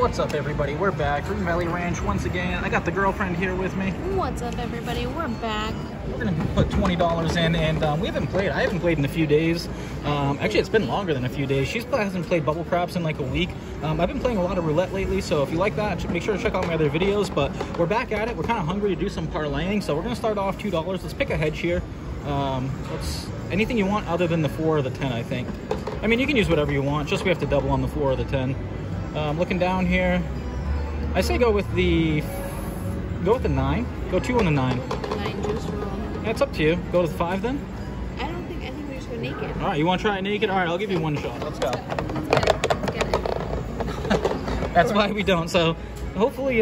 What's up, everybody? We're back. Green Valley Ranch once again. I got the girlfriend here with me. What's up, everybody? We're back. We're going to put $20 in, and we haven't played. I haven't played in a few days. Actually, it's been longer than a few days. She hasn't played bubble craps in like a week. I've been playing a lot of roulette lately, so if you like that, make sure to check out my other videos. But we're back at it. We're kind of hungry to do some parlaying, so we're going to start off $2. Let's pick a hedge here. Anything you want other than the 4 or the 10, I think. I mean, you can use whatever you want, just we have to double on the 4 or the 10. Looking down here, I say go with the 9. Go 2 on the 9. 9 juice roll. Yeah, it's up to you. Go to the 5 then? I think we're just going naked. Alright, you want to try it naked? Alright, I'll give you one shot. Let's go. Let's get it. That's why we don't. So hopefully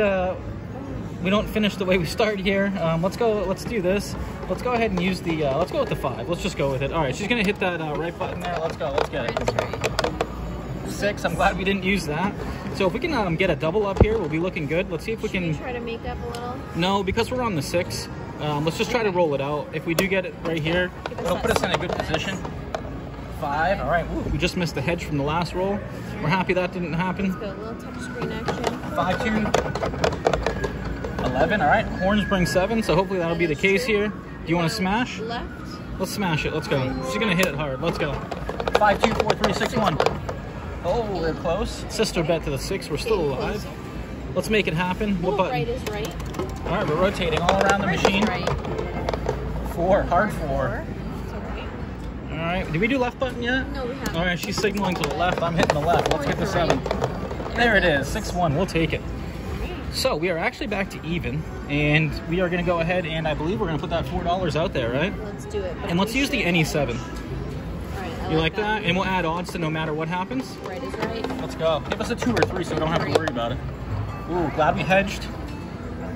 we don't finish the way we start here. Let's do this. Let's go ahead and use the, let's go with the 5. Let's just go with it. Alright, she's going to hit that right button there. Let's go. Let's get it. That's right. 6. I'm glad we didn't use that. So if we can get a double up here, we'll be looking good. Let's see if we can try to make up a little. No, because we're on the 6. Let's just try to roll it out. If we do get it right here, it'll put us in a good position. 5. All right. Ooh, we just missed the hedge from the last roll. We're happy that didn't happen. Let's go. A little touchscreen action. 5, 2, 11. All right. Horns bring 7, so hopefully that'll be the case here. Do you want to smash? Left. Let's smash it. Let's go. She's gonna hit it hard. Let's go. 5, 2, 4, 3, 6, 1. Oh, we're close. Sister bet to the 6. We're still alive. Let's make it happen. What button? Right is right. All right, we're rotating all around the machine. Right. 4. Hard 4. It's all right. All right. Did we do left button yet? No, we haven't. All right, she's signaling to the left. I'm hitting the left. Let's get the 7. There it is. 6-1. We'll take it. So we are actually back to even, and we are going to go ahead and I believe we're going to put that $4 out there, right? Let's do it. And let's use the any 7. You like that? And we'll add odds to no matter what happens. Right is right. Let's go. Give us a 2 or 3 so we don't have to worry about it. Ooh, glad we hedged.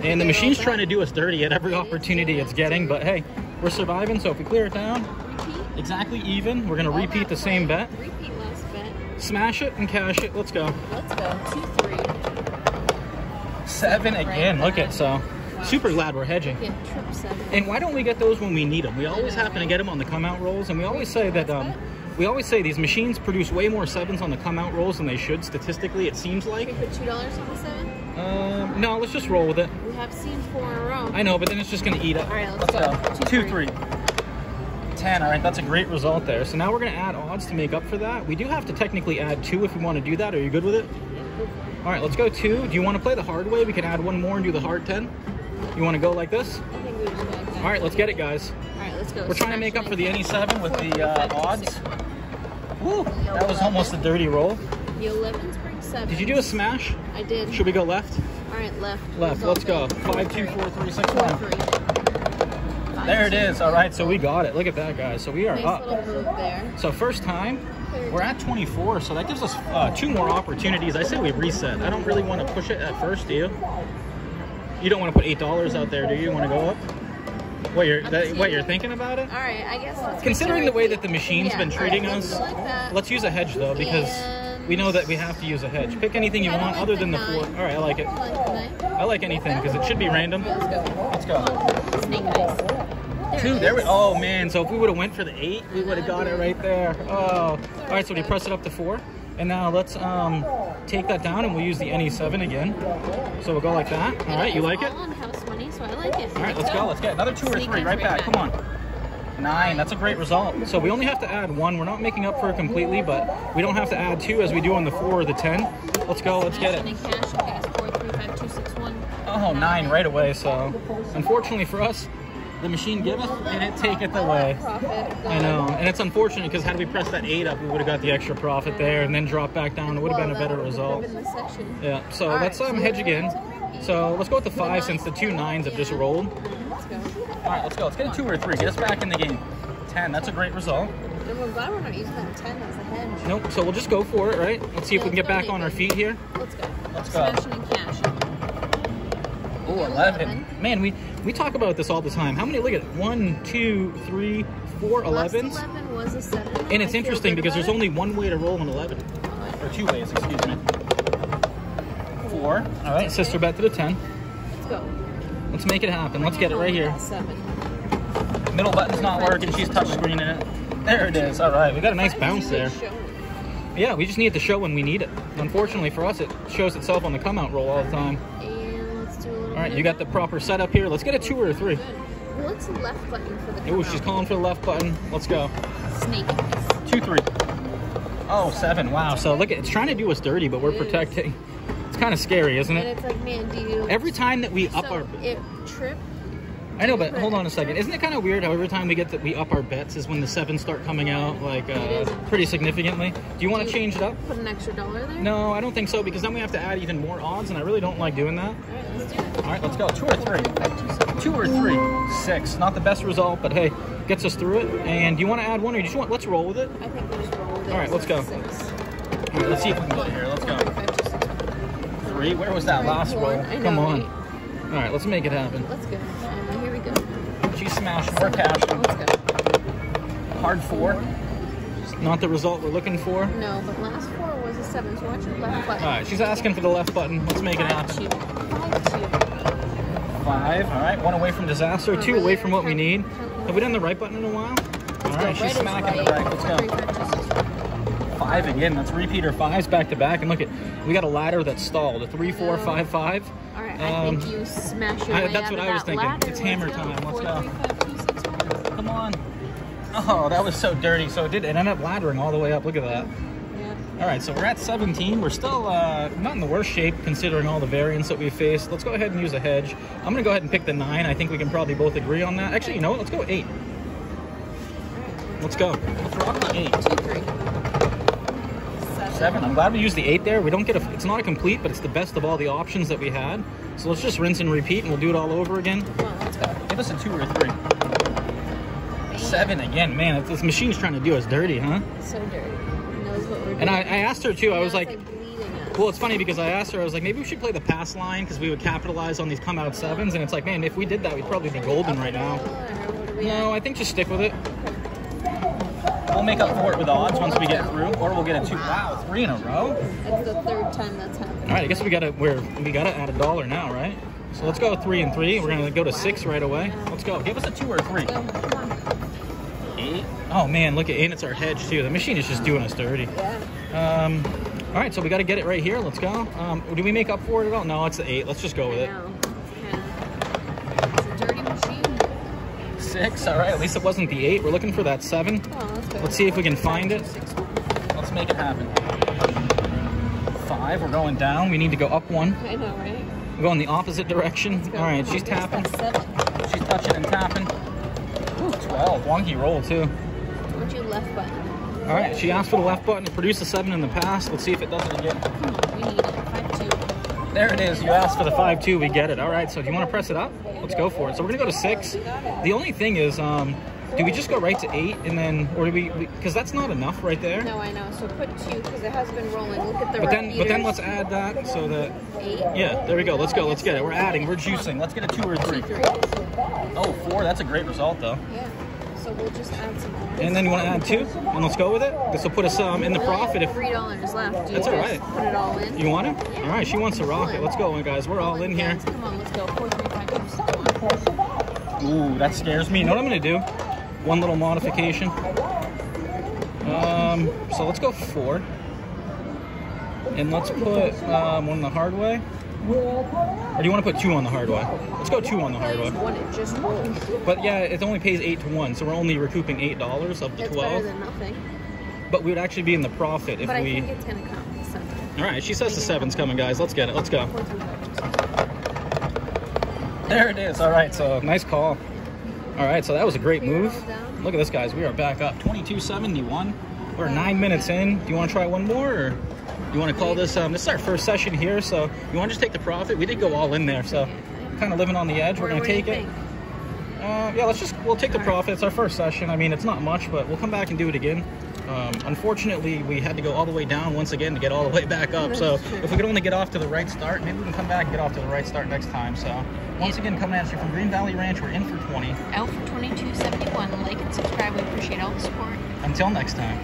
And the machine's trying to do us dirty at every opportunity it's getting, but hey, we're surviving, so if we clear it down, exactly even. We're going to repeat the same bet. Repeat last bet. Smash it and cash it. Let's go. Let's go. 2, 3. 7 again. Look at so. Super glad we're hedging. Yeah, trip 7. And why don't we get those when we need them? We always happen to get them on the come out rolls, and we always say that we always say these machines produce way more 7s on the come-out rolls than they should, statistically, it seems like. Should we put $2 on the 7? No, let's just roll with it. We have seen 4 in a row. I know, but then it's just going to eat up. All right, let's go. 2, 3, 10. All right, that's a great result there. So now we're going to add odds to make up for that. We do have to technically add 2 if we want to do that. Are you good with it? Yeah. All right, let's go 2. Do you want to play the hard way? We can add 1 more and do the hard 10. You want to go like this? I think we should go like that. All right, let's get it, guys. All right, let's go. We're trying to make up for the any 7 with the odds. Woo, that was almost a dirty roll. The 11s bring 7. Did you do a smash? I did. Should we go left? All right, left. Left. Let's go. 5, 2, 4, 3, 6, 1. There it is. All right, so we got it. Look at that, guys. So we are up. Nice little move there. So first time, we're at 24. So that gives us 2 more opportunities. I say we reset. I don't really want to push it at first, do you? You don't want to put $8 out there, do you? You want to go up? What you're thinking about it? All right, I guess. Let's considering the way that the machine's been treating us, let's use a hedge though because we know that we have to use a hedge. Pick anything you want other than the 4. All right, I like it. I like anything because it should be random. Let's go. Snake eyes. 2. There we. Oh man, so if we would have went for the 8, we would have got it right there. Oh. All right, so we press it up to 4, and now let's take that down and we'll use the any 7 again. So we'll go like that. All right, you like it? So I like it. All right, let's go. Let's get another 2 or 3 right back. Come on. 9. That's a great result. So we only have to add 1. We're not making up for it completely, but we don't have to add 2 as we do on the 4 or the 10. Let's go. Let's get it. Oh, 9 right away. So unfortunately for us, the machine giveth and it taketh away. I know, and it's unfortunate because had we pressed that 8 up, we would have got the extra profit there, and then dropped back down. It would have been a better result. Yeah. So let's hedge again. So let's go with the 5 since the 2 9s have just rolled. Let's go. All right, let's go. Let's get a 2 or 3. Get us back in the game. 10. That's a great result. And we're glad we're not using that 10 as a hedge. Nope. So we'll just go for it, right? Let's see if we can get back on our feet here. Let's go. Let's go. Smashing and cashing. Oh, 11. Man, we talk about this all the time. How many? Look at it. 1, 2, 3, 4 11s. Last 11 was a 7. And it's interesting because there's only one way to roll an 11, or 2 ways. Excuse me. 4. All right, sister bet to the 10. Let's go. Let's make it happen. Let's get it right here. 7. Middle button's not working. She's touch screening it. There it is. All right, we got a nice bounce there. Yeah, we just need it to show when we need it. Unfortunately for us, it shows itself on the come out roll all the time. And let's do a little bit. All right, you got the proper setup here. Let's get a 2 or a 3. Good. What's the left button for the come out? Ooh, she's calling for the left button. Let's go. Snake. 2, 3. Oh, 7. Wow. So look, it's trying to do us dirty, but we're protecting. It's kind of scary, isn't it? And it's like, man, do you... Every time that we up our... It tripped. I know, but hold on a second. Isn't it kind of weird how every time we get that we up our bets is when the 7s start coming out, like, pretty significantly? Do you want to change it up? Put an extra dollar there? No, I don't think so, because then we have to add even more odds, and I really don't like doing that. All right, let's do it. All right, let's go. 2 or 3. 2 or 3. 6. Not the best result, but hey, gets us through it. And do you want to add 1, or you just want, let's roll with it? I think we just roll with it. All right, let's go. 6. All right, let's see if we can get here. Let's go. 3. Where was that last roll? Come on. All right, let's make it happen. Let's go. Here we go. She smashed more cash. Let's go. Hard 4. Not the result we're looking for. No, but last 4 was a 7. So watch your left button. All right, she's asking for the left button. Let's make it happen. 5. All right, 1 away from disaster. 2 away from what we need. Have we done the right button in a while? All right, she's smacking the right. Let's go. 5 again. That's repeater 5s back to back. And look at, we got a ladder that's stalled. A 3, 4, 5, 5. All right, I think you smash your way. That's what I was thinking. Ladder. It's hammer time. Let's go. 4, 3, 5, 2, 6, 1. Come on. Oh, that was so dirty. So it did. It ended up laddering all the way up. Look at that. Yeah. All right, so we're at 17. We're still not in the worst shape considering all the variants that we faced. Let's go ahead and use a hedge. I'm gonna go ahead and pick the 9. I think we can probably both agree on that. Actually, you know what? Let's go 8. Let's go. Let's rock the 8. 2, 3. 7. I'm glad we used the 8 there. We don't get a, it's not a complete, but it's the best of all the options that we had. So let's just rinse and repeat, and we'll do it all over again. Well, let's go. Give us a 2 or a 3. 7 again, man. It's, this machine's trying to do us dirty, huh? So dirty. It knows what we're doing. And I asked her too. I was like, well, it's funny because I asked her. I was like, maybe we should play the pass line because we would capitalize on these come out 7s. And it's like, man, if we did that, we'd probably be golden right now. No, I think just stick with it. We'll make up for it with odds once we get through, or we'll get a 2. Wow, 3 in a row. That's the 3rd time that's happened. All right, I guess we gotta add a dollar now, right? So let's go 3 and 3. We're gonna go to 6 right away. Let's go. Give us a 2 or 3. 8. Oh man, look at 8. It's our hedge too. The machine is just doing us dirty. Yeah. All right, so we gotta get it right here. Let's go. Do we make up for it at all? No, it's the 8. Let's just go with it. It's a dirty machine. 6. All right, at least it wasn't the 8. We're looking for that 7. Let's see if we can find it. Let's make it happen. 5, we're going down. We need to go up 1. I know, right? We're going the opposite direction. All right, she's tapping. She's touching and tapping. Ooh, 12. Wonky roll, too. What's your left button? All right, she asked for the left button to produce a 7 in the past. Let's see if it does it again. We need it. 5-2. There it is. You asked for the 5-2. We get it. All right, so do you want to press it up? Let's go for it. So we're going to go to 6. The only thing is... do we just go right to 8 and then, or do we, because that's not enough right there. No, I know. So put 2 because it has been rolling. Look at the but then let's add that so that 8. Yeah, there we go. Let's go. Let's get it. We're adding. We're juicing. Let's get a 2 or 3. 3. Oh, 4. That's a great result though. Yeah. So we'll just add some. And then you want to add 2, and let's go with it. This will put us in the profit. If $3 left, that's all right. Put it all in. You want it? Yeah. All right. She wants a rocket. Let's go, guys. We're all in here. Come on. Let's go. 4, 3, 5, 2, 6, 1. Ooh, that scares me. You know what I'm gonna do? One little modification. So let's go 4. And let's put 1 on the hard way. Or do you want to put 2 on the hard way? Let's go 2 on the hard way. But yeah, it only pays 8 to 1, so we're only recouping $8 of the 12. But we would actually be in the profit if we... All right, she says the 7's coming, guys. Let's get it. Let's go. There it is. All right, so nice call. All right, so that was a great move. Look at this, guys. We are back up 22.71. We're 9 minutes in. Do you want to try one more, or do you want to call this? This is our first session here, so you want to just take the profit. We did go all in there, so kind of living on the edge. We're gonna take it. Yeah, we'll take the profit. It's our first session. I mean, it's not much, but we'll come back and do it again. Unfortunately, we had to go all the way down once again to get all the way back up. So if we could only get off to the right start, maybe we can come back and get off to the right start next time. So once again, coming at you from Green Valley Ranch, we're in for 20. Out for 22.71. Like and subscribe. We appreciate all the support. Until next time.